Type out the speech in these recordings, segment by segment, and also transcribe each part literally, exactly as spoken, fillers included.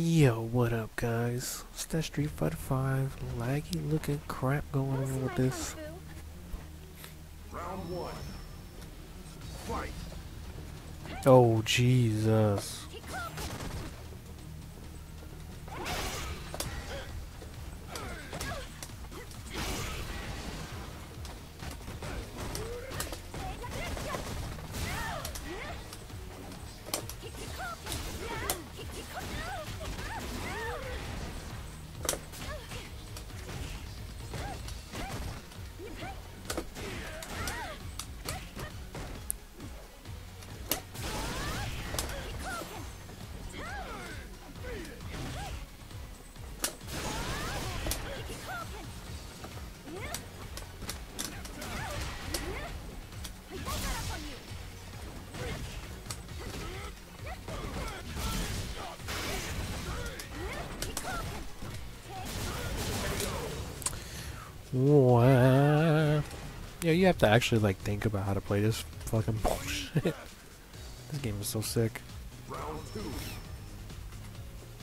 Yo, what up guys? It's that Street Fighter five laggy looking crap going on with this. Round one. Fight. Oh Jesus. Wow. Yeah, you have to actually like think about how to play this fucking bullshit. This game is so sick. Round two.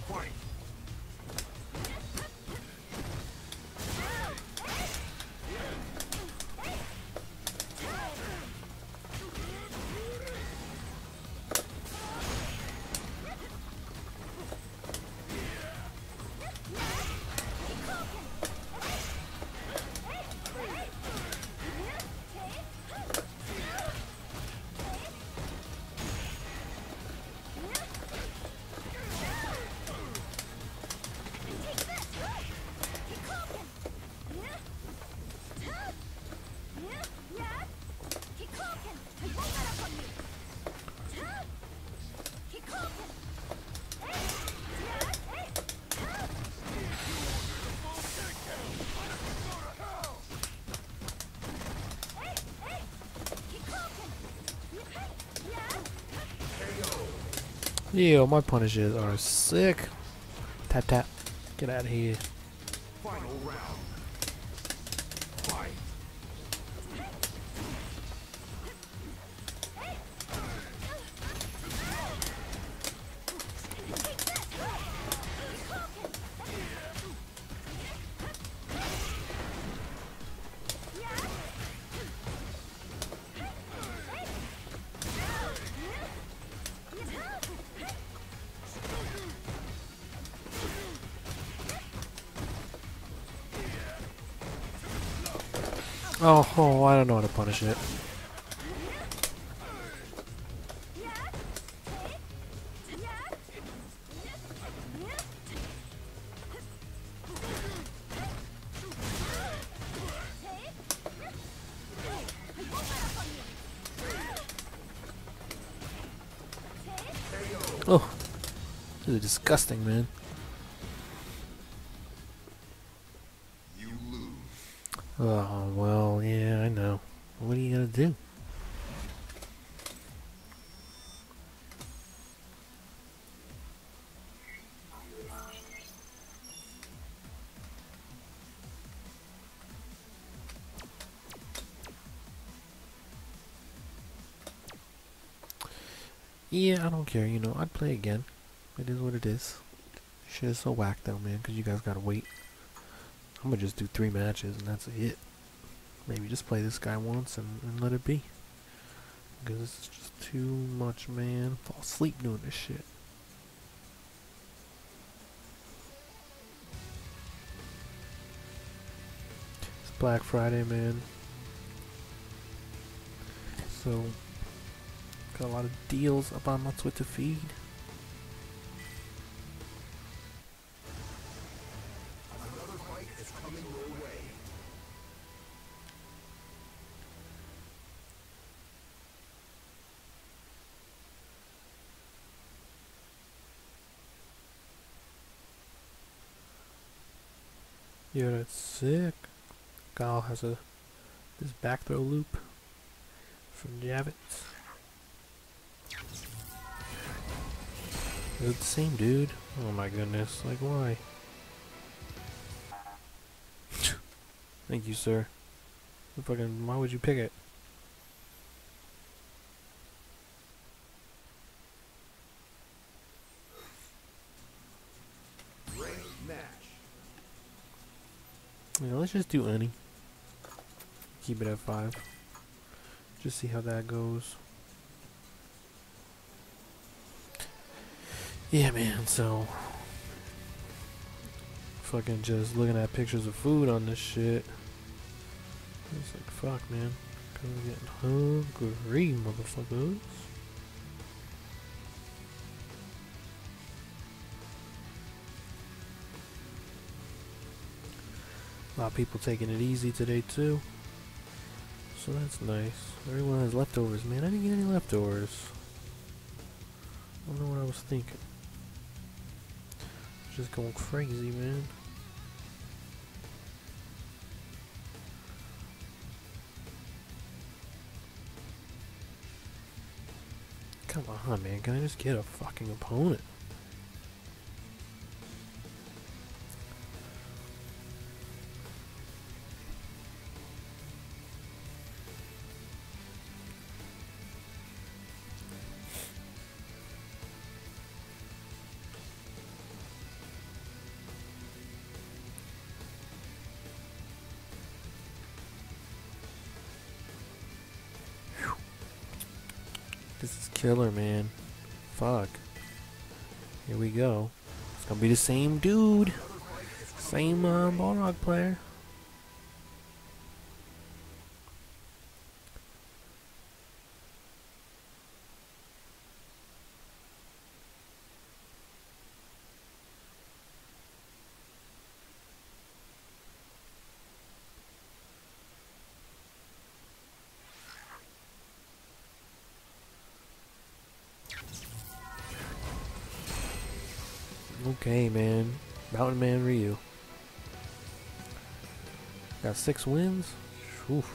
Fight. Yo, my punishes are sick. Tap tap. Get out of here. Final round. Oh, oh, I don't know how to punish it. Oh, this is disgusting, man. Oh, well, yeah, I know. What are you gonna do? Yeah, I don't care, you know, I'd play again. It is what it is. Shit is so whack though, man, because you guys gotta wait. I'm gonna just do three matches and that's it. Maybe just play this guy once and, and let it be. Because this is just too much, man. Fall asleep doing this shit. It's Black Friday, man. So, got a lot of deals up on my Twitter feed. Yeah, that's sick. Gal has a this back throw loop from Javits. It's the same dude. Oh my goodness, like why? Thank you, sir. Fucking, why would you pick it? Yeah, let's just do any. Keep it at five. Just see how that goes. Yeah, man, so... Fucking just looking at pictures of food on this shit. It's like, fuck, man. I'm getting hungry, motherfuckers. A lot of people taking it easy today, too. So that's nice. Everyone has leftovers, man. I didn't get any leftovers. I don't know what I was thinking. I was just going crazy, man. Come on, man. Can I just get a fucking opponent? This is killer, man. Fuck. Here we go. It's gonna be the same dude. Same uh, Balrog player. Okay, man. Mountain Man Ryu. Got six wins. Oof.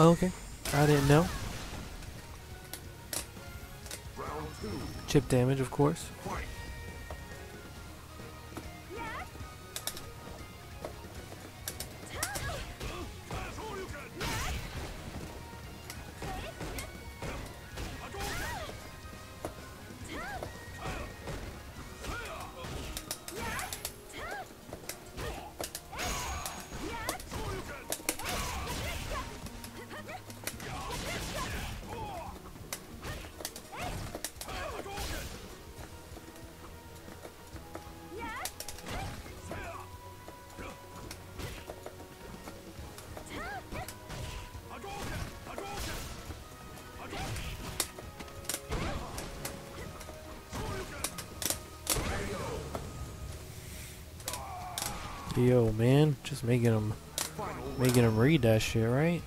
Okay, I didn't know. Round two. Chip damage, of course. Fight. Yo, man, just making him, making him read that shit, right?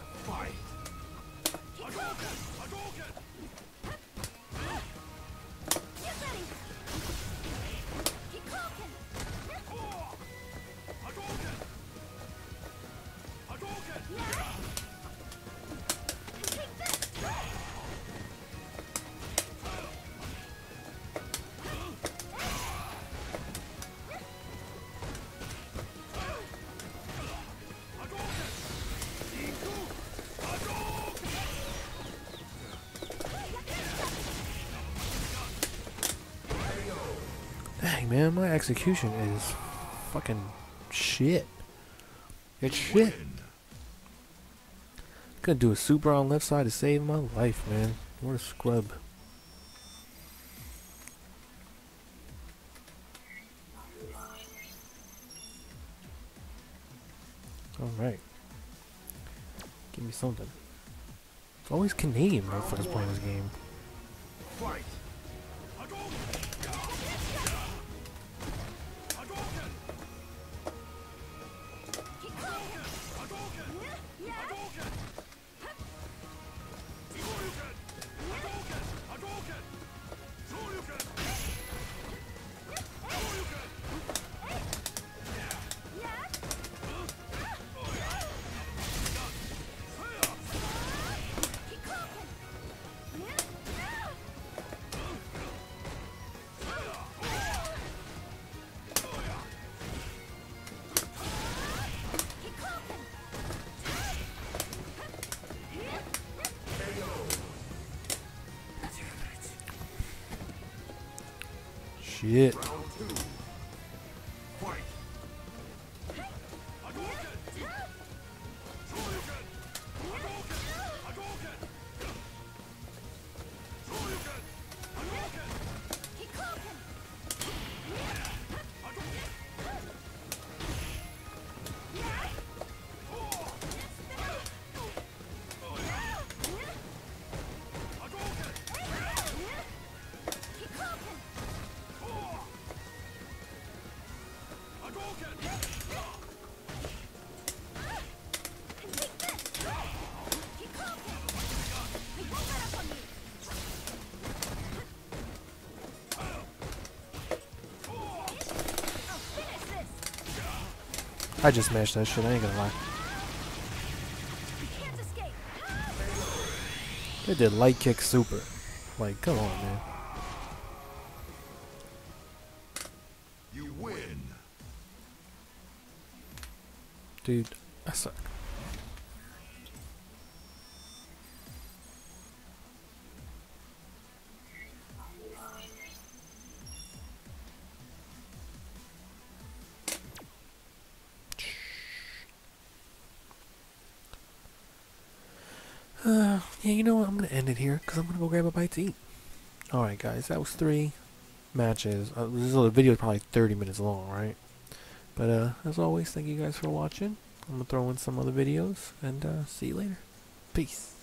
Man, my execution is fucking shit. It's shit. Gonna do a super on left side to save my life, man. What a scrub. Alright. Give me something. It's always Canadian motherfuckers playing this game. Fight. Shit. I just mashed that shit, I ain't gonna lie. They did light kick super. Like, come on, man. You win. Dude, I suck. Uh, yeah, you know what? I'm going to end it here because I'm going to go grab a bite to eat. Alright, guys. That was three matches. Uh, this little video is probably thirty minutes long, right? But uh, as always, thank you guys for watching. I'm going to throw in some other videos. And uh, see you later. Peace.